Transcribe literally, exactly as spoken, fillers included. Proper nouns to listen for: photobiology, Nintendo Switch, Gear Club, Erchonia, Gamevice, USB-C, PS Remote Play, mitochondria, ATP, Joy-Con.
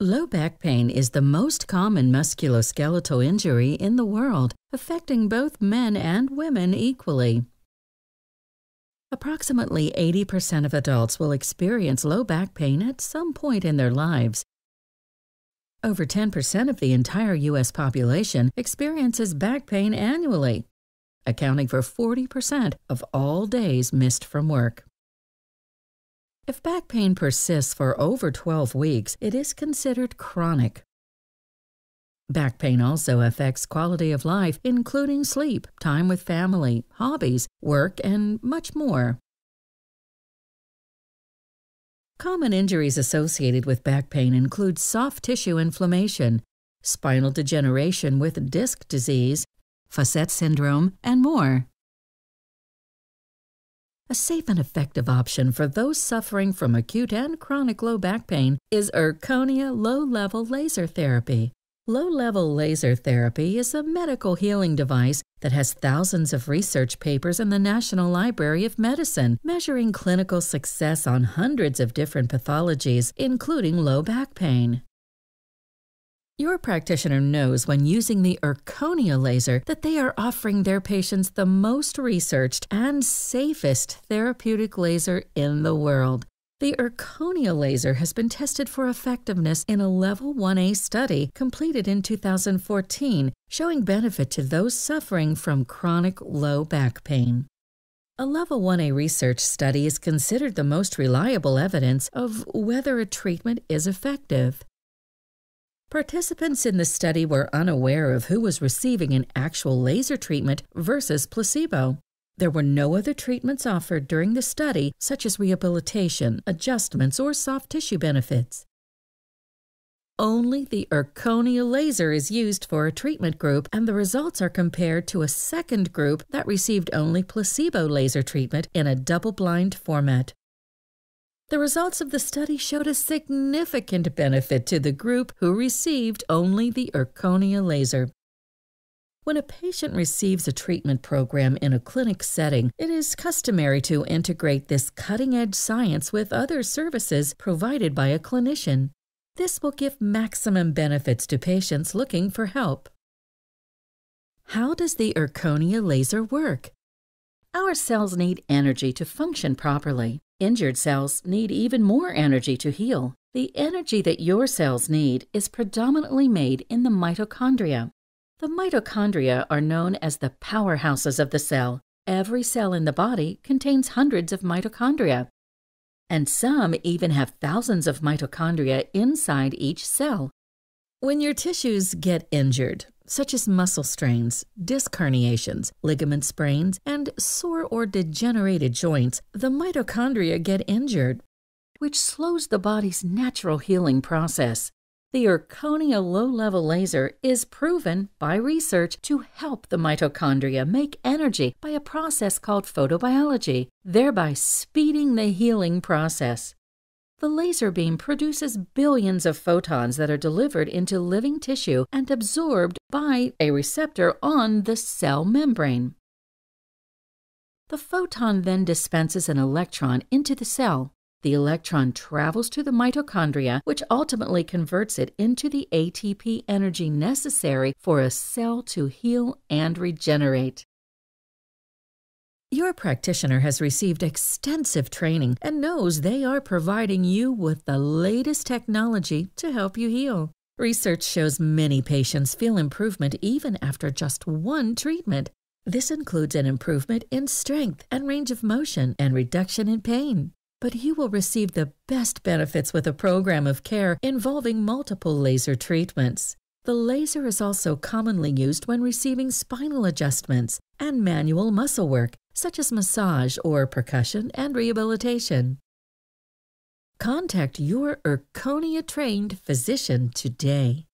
Low back pain is the most common musculoskeletal injury in the world, affecting both men and women equally. Approximately eighty percent of adults will experience low back pain at some point in their lives. Over ten percent of the entire U S population experiences back pain annually, accounting for forty percent of all days missed from work. If back pain persists for over twelve weeks, it is considered chronic. Back pain also affects quality of life, including sleep, time with family, hobbies, work, and much more. Common injuries associated with back pain include soft tissue inflammation, spinal degeneration with disc disease, Facet syndrome, and more. A safe and effective option for those suffering from acute and chronic low back pain is Erchonia low-level laser therapy. Low-level laser therapy is a medical healing device that has thousands of research papers in the National Library of Medicine, measuring clinical success on hundreds of different pathologies, including low back pain. Your practitioner knows when using the Erchonia laser that they are offering their patients the most researched and safest therapeutic laser in the world. The Erchonia laser has been tested for effectiveness in a Level one A study completed in two thousand fourteen, showing benefit to those suffering from chronic low back pain. A Level one A research study is considered the most reliable evidence of whether a treatment is effective. Participants in the study were unaware of who was receiving an actual laser treatment versus placebo. There were no other treatments offered during the study, such as rehabilitation, adjustments, or soft tissue benefits. Only the Erchonia laser is used for a treatment group, and the results are compared to a second group that received only placebo laser treatment in a double-blind format. The results of the study showed a significant benefit to the group who received only the Erchonia laser. When a patient receives a treatment program in a clinic setting, it is customary to integrate this cutting-edge science with other services provided by a clinician. This will give maximum benefits to patients looking for help. How does the Erchonia laser work? Our cells need energy to function properly. Injured cells need even more energy to heal. The energy that your cells need is predominantly made in the mitochondria. The mitochondria are known as the powerhouses of the cell. Every cell in the body contains hundreds of mitochondria, and some even have thousands of mitochondria inside each cell. When your tissues get injured, such as muscle strains, disc herniations, ligament sprains, and sore or degenerated joints, the mitochondria get injured, which slows the body's natural healing process. The Erchonia low-level laser is proven by research to help the mitochondria make energy by a process called photobiology, thereby speeding the healing process. The laser beam produces billions of photons that are delivered into living tissue and absorbed by a receptor on the cell membrane. The photon then dispenses an electron into the cell. The electron travels to the mitochondria, which ultimately converts it into the A T P energy necessary for a cell to heal and regenerate. Your practitioner has received extensive training and knows they are providing you with the latest technology to help you heal. Research shows many patients feel improvement even after just one treatment. This includes an improvement in strength and range of motion and reduction in pain. But you will receive the best benefits with a program of care involving multiple laser treatments. The laser is also commonly used when receiving spinal adjustments and manual muscle work, such as massage or percussion and rehabilitation. Contact your Erchonia-trained physician today.